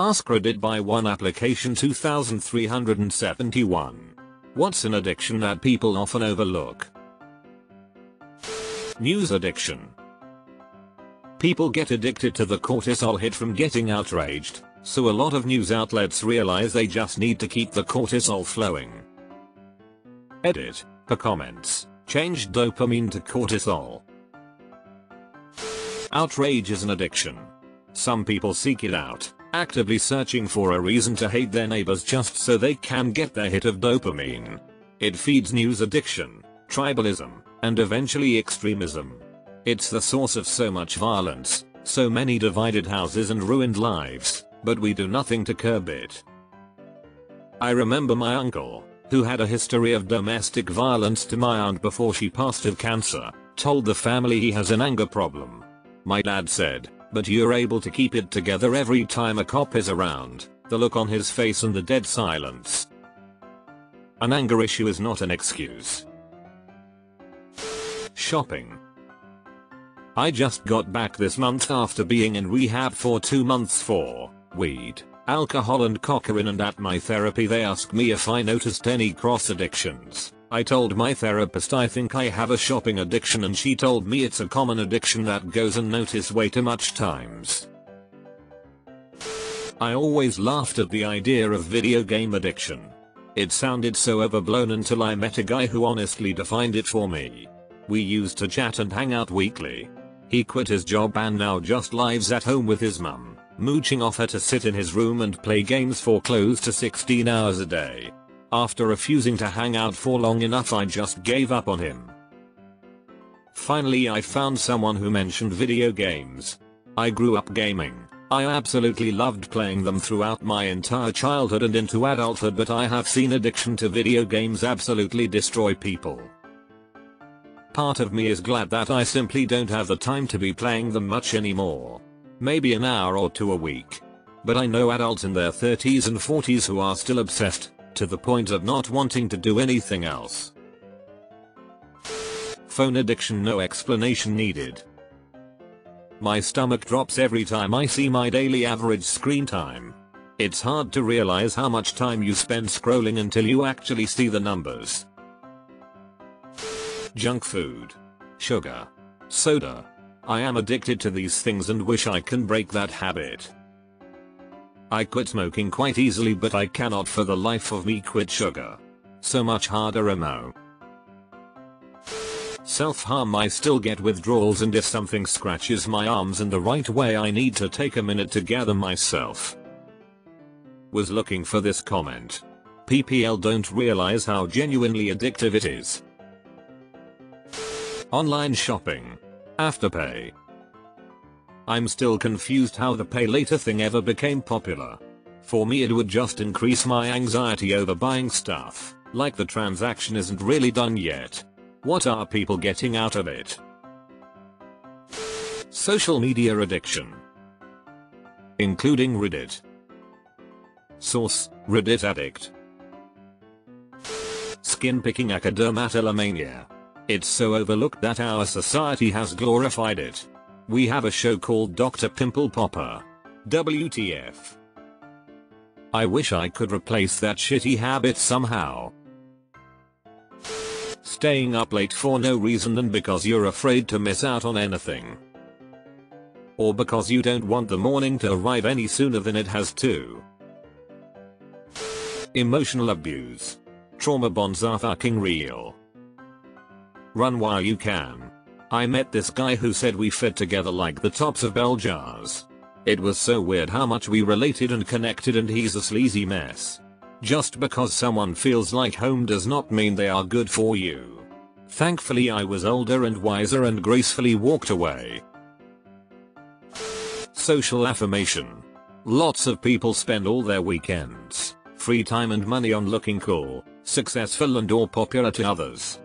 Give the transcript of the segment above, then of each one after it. AskReddit by one application 2371. What's an addiction that people often overlook? News addiction. People get addicted to the cortisol hit from getting outraged, so a lot of news outlets realize they just need to keep the cortisol flowing. Edit, per comments, change dopamine to cortisol. Outrage is an addiction. Some people seek it out, actively searching for a reason to hate their neighbors just so they can get their hit of dopamine. It feeds news addiction, tribalism, and eventually extremism. It's the source of so much violence, so many divided houses and ruined lives, but we do nothing to curb it. I remember my uncle, who had a history of domestic violence to my aunt before she passed of cancer, told the family he has an anger problem. My dad said, "But you're able to keep it together every time a cop is around," the look on his face and the dead silence. An anger issue is not an excuse. Shopping. I just got back this month after being in rehab for 2 months for weed, alcohol and cocaine, and at my therapy they asked me if I noticed any cross addictions. I told my therapist I think I have a shopping addiction, and she told me it's a common addiction that goes unnoticed way too much times. I always laughed at the idea of video game addiction. It sounded so overblown until I met a guy who honestly defined it for me. We used to chat and hang out weekly. He quit his job and now just lives at home with his mum, mooching off her to sit in his room and play games for close to 16 hours a day. After refusing to hang out for long enough, I just gave up on him. Finally, I found someone who mentioned video games. I grew up gaming. I absolutely loved playing them throughout my entire childhood and into adulthood, but I have seen addiction to video games absolutely destroy people. Part of me is glad that I simply don't have the time to be playing them much anymore. Maybe an hour or two a week. But I know adults in their 30s and 40s who are still obsessed, to the point of not wanting to do anything else. Phone addiction, no explanation needed. My stomach drops every time I see my daily average screen time. It's hard to realize how much time you spend scrolling until you actually see the numbers. Junk food. Sugar. Soda. I am addicted to these things and wish I can break that habit. I quit smoking quite easily, but I cannot for the life of me quit sugar. So much harder, ammo. Self-harm. I still get withdrawals, and if something scratches my arms in the right way I need to take a minute to gather myself. Was looking for this comment. PPL don't realize how genuinely addictive it is. Online shopping. Afterpay. I'm still confused how the pay later thing ever became popular. For me it would just increase my anxiety over buying stuff, like the transaction isn't really done yet. What are people getting out of it? Social media addiction. Including Reddit. Source, Reddit addict. Skin picking, academatelomania. It's so overlooked that our society has glorified it. We have a show called Dr. Pimple Popper. WTF. I wish I could replace that shitty habit somehow. Staying up late for no reason and because you're afraid to miss out on anything. Or because you don't want the morning to arrive any sooner than it has to. Emotional abuse. Trauma bonds are fucking real. Run while you can. I met this guy who said we fit together like the tops of bell jars. It was so weird how much we related and connected, and he's a sleazy mess. Just because someone feels like home does not mean they are good for you. Thankfully I was older and wiser and gracefully walked away. Social affirmation. Lots of people spend all their weekends, free time and money on looking cool, successful and or popular to others.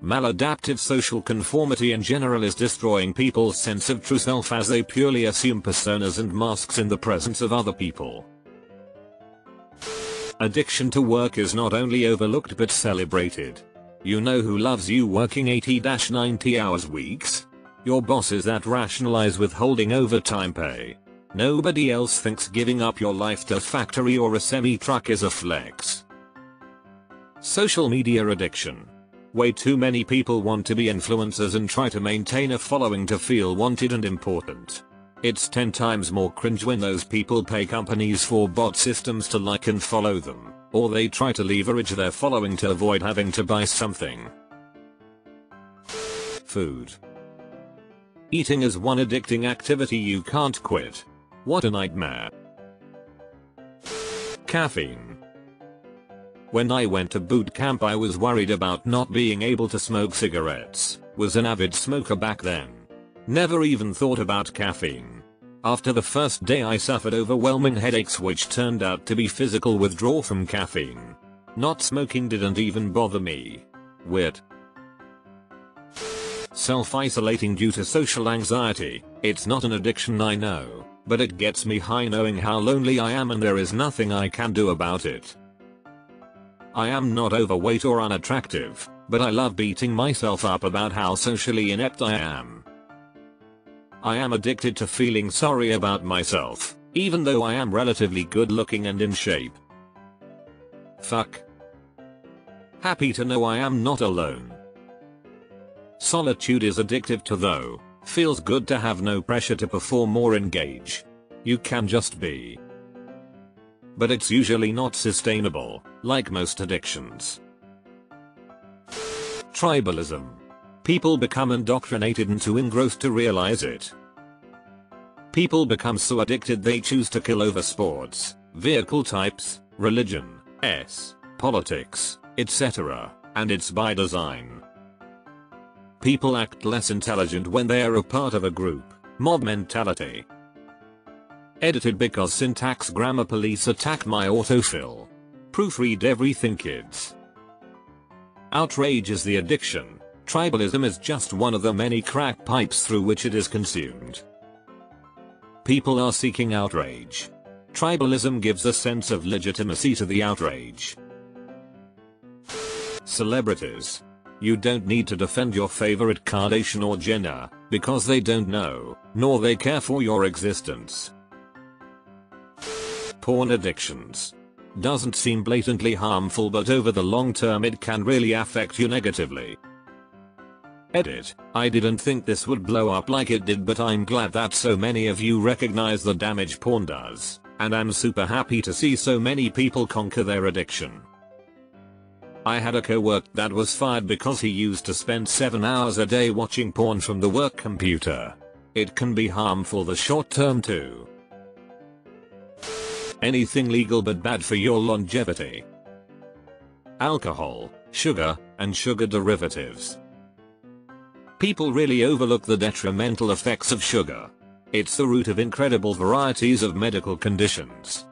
Maladaptive social conformity in general is destroying people's sense of true self as they purely assume personas and masks in the presence of other people. Addiction to work is not only overlooked but celebrated. You know who loves you working 80-90 hours weeks? Your bosses that rationalize withholding overtime pay. Nobody else thinks giving up your life to a factory or a semi-truck is a flex. Social media addiction. Way too many people want to be influencers and try to maintain a following to feel wanted and important. It's 10 times more cringe when those people pay companies for bot systems to like and follow them, or they try to leverage their following to avoid having to buy something. Food. Eating is one addicting activity you can't quit. What a nightmare. Caffeine. When I went to boot camp, I was worried about not being able to smoke cigarettes. Was an avid smoker back then. Never even thought about caffeine. After the first day, I suffered overwhelming headaches which turned out to be physical withdrawal from caffeine. Not smoking didn't even bother me. Weird. Self-isolating due to social anxiety. It's not an addiction, I know, but it gets me high knowing how lonely I am and there is nothing I can do about it. I am not overweight or unattractive, but I love beating myself up about how socially inept I am. I am addicted to feeling sorry about myself, even though I am relatively good looking and in shape. Fuck. Happy to know I am not alone. Solitude is addictive to though. Feels good to have no pressure to perform or engage. You can just be. But it's usually not sustainable, like most addictions. Tribalism. People become indoctrinated and too engrossed to realize it. People become so addicted they choose to kill over sports, vehicle types, religion, politics, etc., and it's by design. People act less intelligent when they are a part of a group, mob mentality. Edited because syntax grammar police attack my autofill. Proofread everything, kids. Outrage is the addiction. Tribalism is just one of the many crack pipes through which it is consumed. People are seeking outrage. Tribalism gives a sense of legitimacy to the outrage. Celebrities. You don't need to defend your favorite Kardashian or Jenner, because they don't know, nor they care for your existence. Porn addictions. Doesn't seem blatantly harmful, but over the long term it can really affect you negatively. Edit. I didn't think this would blow up like it did, but I'm glad that so many of you recognize the damage porn does, and I'm super happy to see so many people conquer their addiction. I had a co-worker that was fired because he used to spend 7 hours a day watching porn from the work computer. It can be harmful the short term too. Anything legal but bad for your longevity. Alcohol, sugar, and sugar derivatives. People really overlook the detrimental effects of sugar. It's the root of incredible varieties of medical conditions.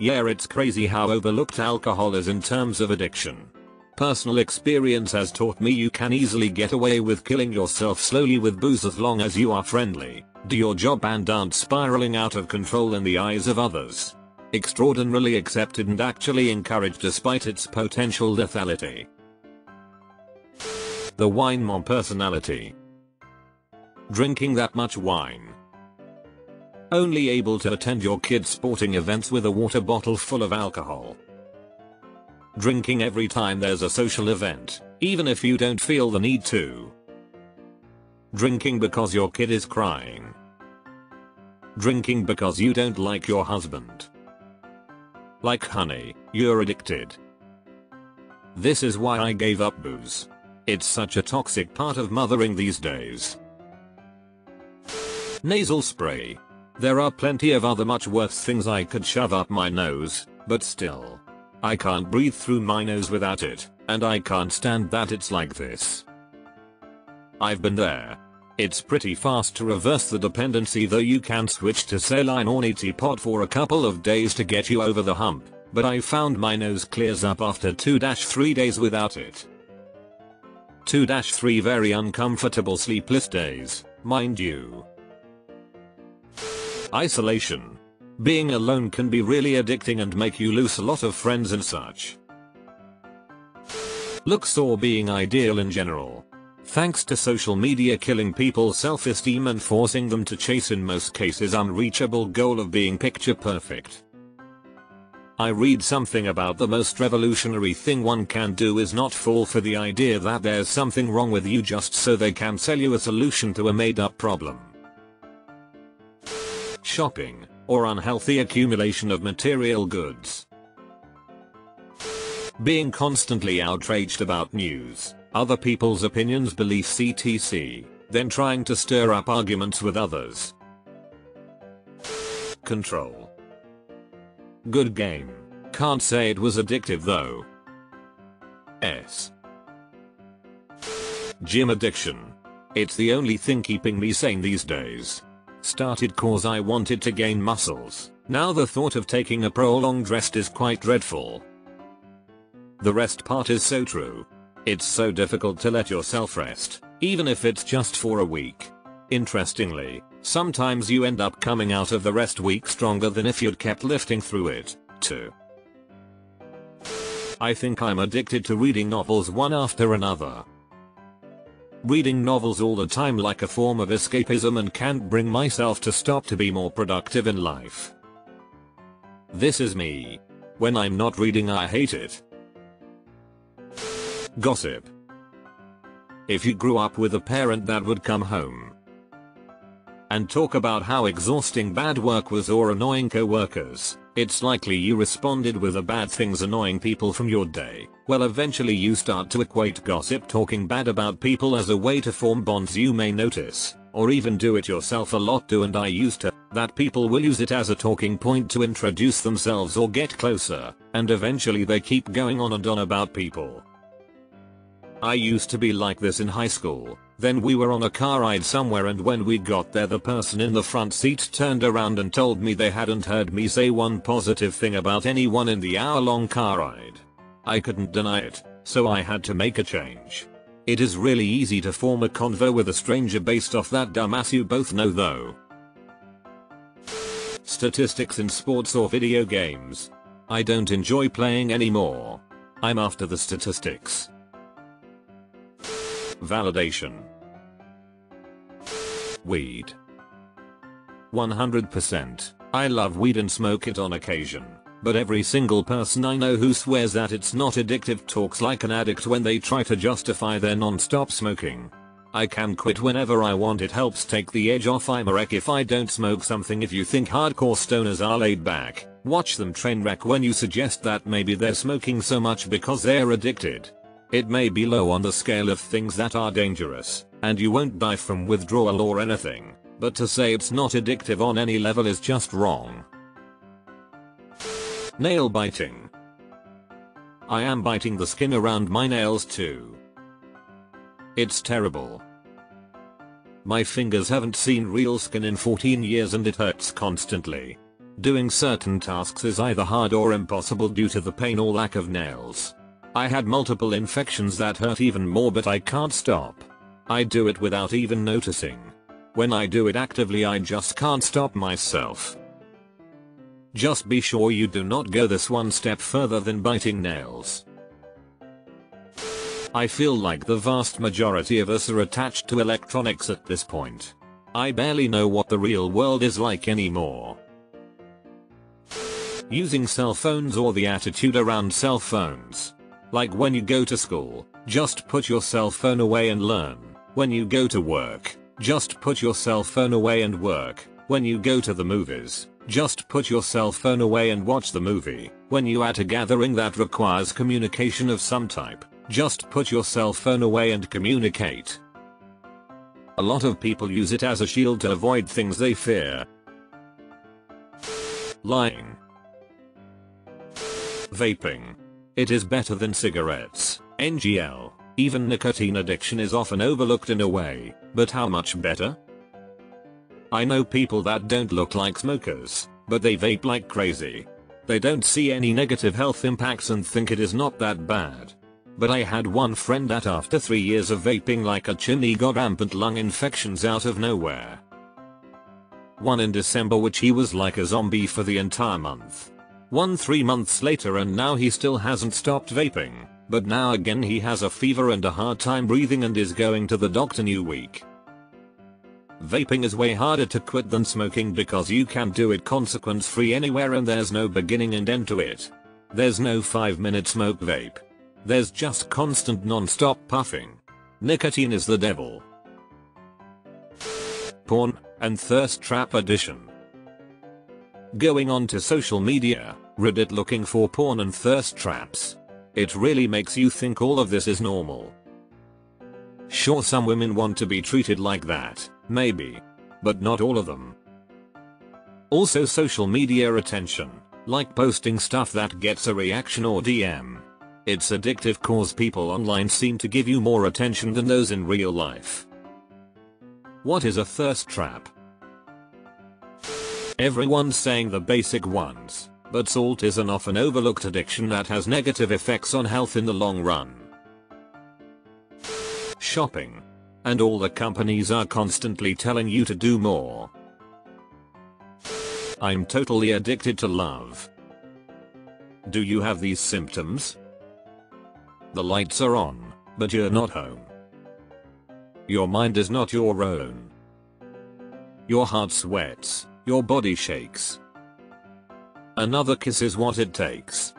Yeah, it's crazy how overlooked alcohol is in terms of addiction. Personal experience has taught me you can easily get away with killing yourself slowly with booze as long as you are friendly, do your job and aren't spiraling out of control in the eyes of others. Extraordinarily accepted and actually encouraged despite its potential lethality. The wine mom personality. Drinking that much wine. Only able to attend your kids' sporting events with a water bottle full of alcohol. Drinking every time there's a social event, even if you don't feel the need to. Drinking because your kid is crying. Drinking because you don't like your husband. Like honey, you're addicted. This is why I gave up booze. It's such a toxic part of mothering these days. Nasal spray. There are plenty of other much worse things I could shove up my nose, but still. I can't breathe through my nose without it, and I can't stand that it's like this. I've been there. It's pretty fast to reverse the dependency, though you can switch to saline or Neti Pot for a couple of days to get you over the hump, but I found my nose clears up after 2-3 days without it. 2-3 very uncomfortable sleepless days, mind you. Isolation. Being alone can be really addicting and make you lose a lot of friends and such. Looks or being ideal in general. Thanks to social media killing people's self-esteem and forcing them to chase in most cases unreachable goal of being picture perfect. I read something about the most revolutionary thing one can do is not fall for the idea that there's something wrong with you just so they can sell you a solution to a made-up problem. Shopping, or unhealthy accumulation of material goods. Being constantly outraged about news, other people's opinions, beliefs, etc., then trying to stir up arguments with others. Control. Good game. Can't say it was addictive though. S. Gym addiction. It's the only thing keeping me sane these days. Started cause I wanted to gain muscles, now the thought of taking a prolonged rest is quite dreadful. The rest part is so true. It's so difficult to let yourself rest, even if it's just for a week. Interestingly, sometimes you end up coming out of the rest week stronger than if you'd kept lifting through it, too. I think I'm addicted to reading novels one after another. Reading novels all the time like a form of escapism and can't bring myself to stop to be more productive in life. This is me. When I'm not reading, I hate it. Gossip. If you grew up with a parent that would come home and talk about how exhausting bad work was or annoying co-workers, it's likely you responded with the bad things annoying people from your day. Well, eventually you start to equate gossip, talking bad about people, as a way to form bonds. You may notice, or even do it yourself a lot, that people will use it as a talking point to introduce themselves or get closer, and eventually they keep going on and on about people. I used to be like this in high school. Then we were on a car ride somewhere, and when we got there, the person in the front seat turned around and told me they hadn't heard me say one positive thing about anyone in the hour-long car ride. I couldn't deny it, so I had to make a change. It is really easy to form a convo with a stranger based off that dumbass you both know though. Statistics in sports or video games. I don't enjoy playing anymore. I'm after the statistics. Validation. Weed. 100%. I love weed and smoke it on occasion, but every single person I know who swears that it's not addictive talks like an addict when they try to justify their non-stop smoking. I can quit whenever I want. It helps take the edge off. I'm a wreck if I don't smoke something. If you think hardcore stoners are laid back, watch them train wreck when you suggest that maybe they're smoking so much because they're addicted. It may be low on the scale of things that are dangerous, and you won't die from withdrawal or anything, but to say it's not addictive on any level is just wrong. Nail biting. I am biting the skin around my nails too. It's terrible. My fingers haven't seen real skin in 14 years and it hurts constantly. Doing certain tasks is either hard or impossible due to the pain or lack of nails. I had multiple infections that hurt even more, but I can't stop. I do it without even noticing. When I do it actively, I just can't stop myself. Just be sure you do not go this one step further than biting nails. I feel like the vast majority of us are attached to electronics at this point. I barely know what the real world is like anymore. Using cell phones or the attitude around cell phones. Like when you go to school, just put your cell phone away and learn. When you go to work, just put your cell phone away and work. When you go to the movies, just put your cell phone away and watch the movie. When you at a gathering that requires communication of some type, just put your cell phone away and communicate. A lot of people use it as a shield to avoid things they fear. Lying. Vaping. It is better than cigarettes, NGL, even nicotine addiction is often overlooked in a way, but how much better? I know people that don't look like smokers, but they vape like crazy. They don't see any negative health impacts and think it is not that bad. But I had one friend that after 3 years of vaping like a chimney got rampant lung infections out of nowhere. One in December, which he was like a zombie for the entire month. One 3 months later, and now he still hasn't stopped vaping. But now again he has a fever and a hard time breathing and is going to the doctor new week. Vaping is way harder to quit than smoking because you can do it consequence free anywhere and there's no beginning and end to it. There's no 5-minute smoke vape. There's just constant non-stop puffing. Nicotine is the devil. Porn and thirst trap edition. Going on to social media, Reddit looking for porn and thirst traps. It really makes you think all of this is normal. Sure, some women want to be treated like that, maybe. But not all of them. Also social media attention, like posting stuff that gets a reaction or DM. It's addictive cause people online seem to give you more attention than those in real life. What is a thirst trap? Everyone's saying the basic ones, but salt is an often overlooked addiction that has negative effects on health in the long run. Shopping. And all the companies are constantly telling you to do more. I'm totally addicted to love. Do you have these symptoms? The lights are on, but you're not home. Your mind is not your own. Your heart sweats, your body shakes. Another kiss is what it takes.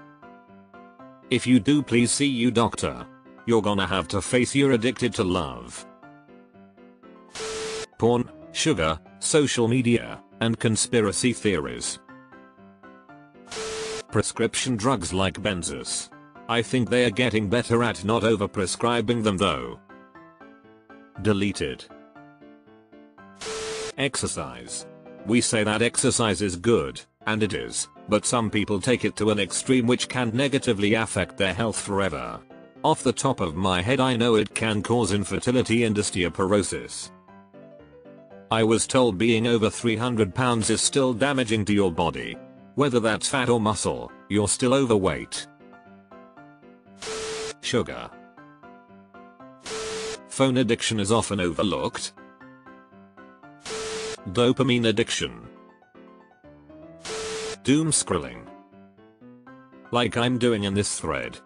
If you do, please see you doctor. You're gonna have to face you're addicted to love. Porn, sugar, social media, and conspiracy theories. Prescription drugs like Benzos. I think they are getting better at not over-prescribing them though. Deleted. Exercise. We say that exercise is good, and it is, but some people take it to an extreme which can negatively affect their health forever. Off the top of my head I know it can cause infertility and osteoporosis. I was told being over 300 pounds is still damaging to your body. Whether that's fat or muscle, you're still overweight. Sugar. Phone addiction is often overlooked. Dopamine addiction. Doom scrolling. Like I'm doing in this thread,